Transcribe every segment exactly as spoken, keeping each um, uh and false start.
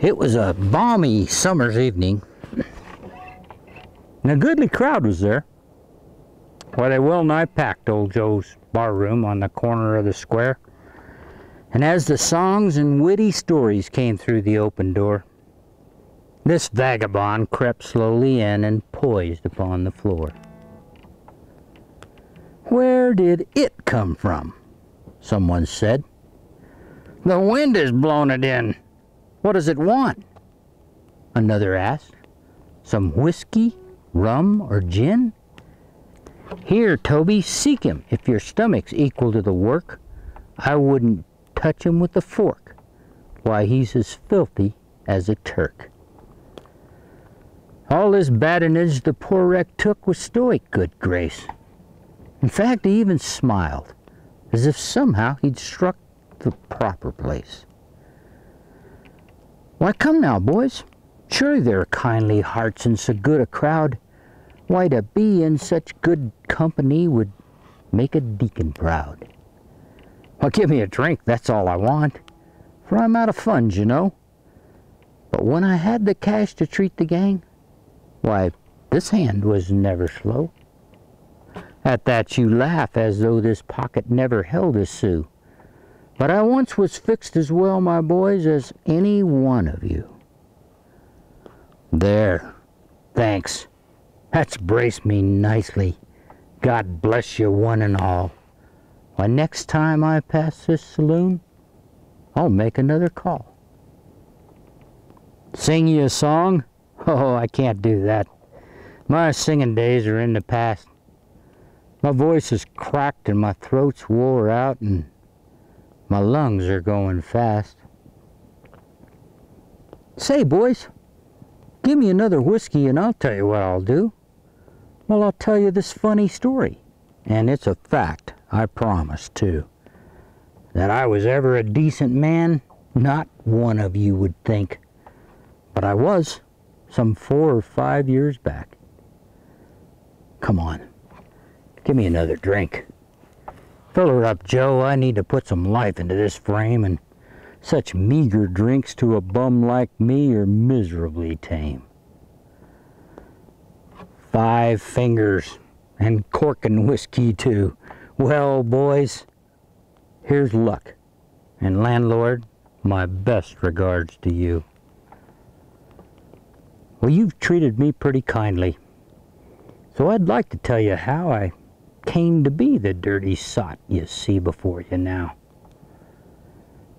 It was a balmy summer's evening, and a goodly crowd was there. Well, they well-nigh packed old Joe's bar room on the corner of the square, and as the songs and witty stories came through the open door, this vagabond crept slowly in and poised upon the floor. "Where did it come from?" someone said. "The wind has blown it in. What does it want?" another asked. "Some whiskey, rum, or gin? Here, Toby, seek him. If your stomach's equal to the work, I wouldn't touch him with a fork. Why, he's as filthy as a Turk." All this badinage the poor wreck took with stoic good grace. In fact, he even smiled, as if somehow he'd struck the proper place. "Why, come now, boys. Surely there are kindly hearts in so good a crowd. Why, to be in such good company would make a deacon proud." "Well, give me a drink, that's all I want, for I'm out of funds, you know. But when I had the cash to treat the gang, why, this hand was never slow." At that you laugh as though this pocket never held a sou. But I once was fixed as well, my boys, as any one of you. "There, thanks. That's braced me nicely. God bless you one and all. Why, next time I pass this saloon, I'll make another call." Sing you a song? Oh, I can't do that. My singing days are in the past. My voice is cracked and my throat's wore out and my lungs are going fast. "Say, boys, give me another whiskey and I'll tell you what I'll do. Well, I'll tell you this funny story, and it's a fact, I promise, too. That I was ever a decent man, not one of you would think. But I was, some four or five years back. Come on. Give me another drink. Fill her up, Joe. I need to put some life into this frame, and such meager drinks to a bum like me are miserably tame. Five fingers and corking whiskey, too. Well, boys, here's luck. And landlord, my best regards to you." Well, you've treated me pretty kindly, so I'd like to tell you how I came to be the dirty sot you see before you now.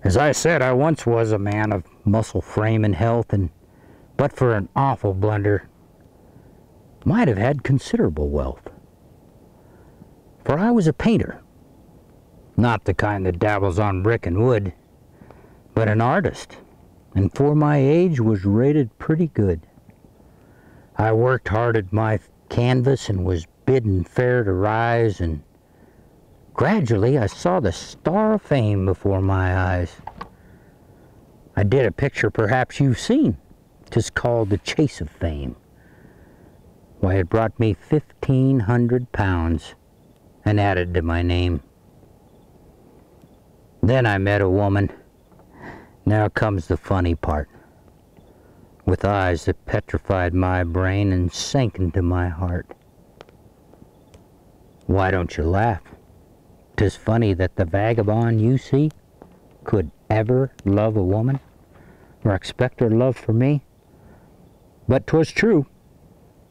As I said, I once was a man of muscle frame and health, and but for an awful blunder, might have had considerable wealth. For I was a painter, not the kind that dabbles on brick and wood, but an artist, and for my age was rated pretty good. I worked hard at my canvas and was bidden fair to rise, and gradually I saw the star of fame before my eyes. I did a picture perhaps you've seen, 'tis called The Chase of Fame. Why, it brought me fifteen hundred pounds and added to my name. Then I met a woman. Now comes the funny part, with eyes that petrified my brain and sank into my heart. Why don't you laugh? 'Tis funny that the vagabond you see could ever love a woman, or expect her love for me. But 'twas true,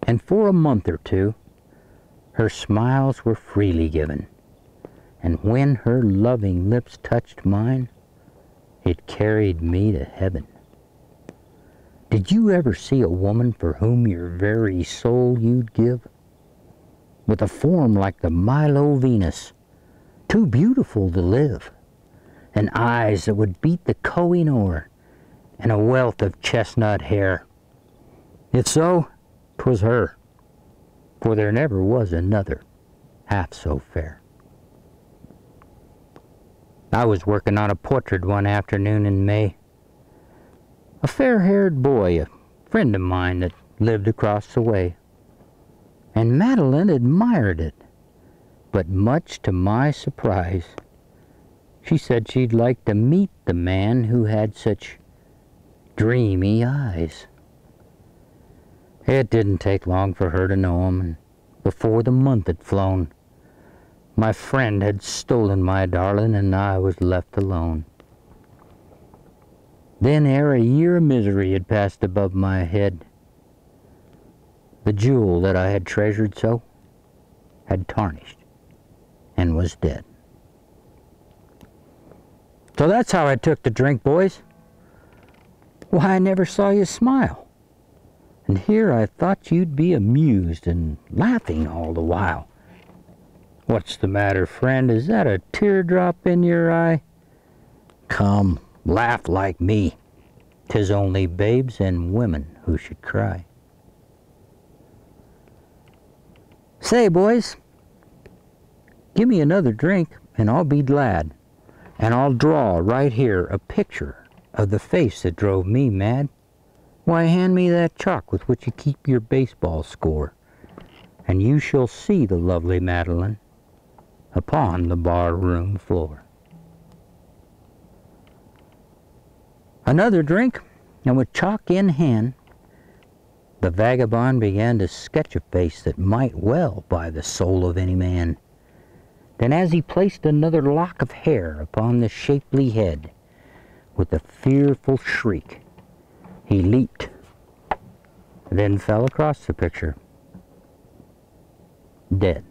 and for a month or two, her smiles were freely given, and when her loving lips touched mine, it carried me to heaven. Did you ever see a woman for whom your very soul you'd give? With a form like the Milo Venus, too beautiful to live, and eyes that would beat the Kohinoor, and a wealth of chestnut hair. If so, 'twas her, for there never was another half so fair. I was working on a portrait one afternoon in May. A fair-haired boy, a friend of mine that lived across the way, and Madeline admired it, but much to my surprise, she said she'd like to meet the man who had such dreamy eyes. It didn't take long for her to know him, and before the month had flown, my friend had stolen my darling, and I was left alone. Then ere a year of misery had passed above my head, the jewel that I had treasured so had tarnished and was dead. So that's how I took to drink, boys. Why, I never saw you smile. And here I thought you'd be amused and laughing all the while. What's the matter, friend? Is that a teardrop in your eye? Come, laugh like me. 'Tis only babes and women who should cry. Say, boys, give me another drink and I'll be glad. And I'll draw right here a picture of the face that drove me mad. Why, hand me that chalk with which you keep your baseball score, and you shall see the lovely Madeline upon the barroom floor. Another drink, and with chalk in hand, the vagabond began to sketch a face that might well buy the soul of any man. Then as he placed another lock of hair upon the shapely head, with a fearful shriek, he leaped, then fell across the picture, dead.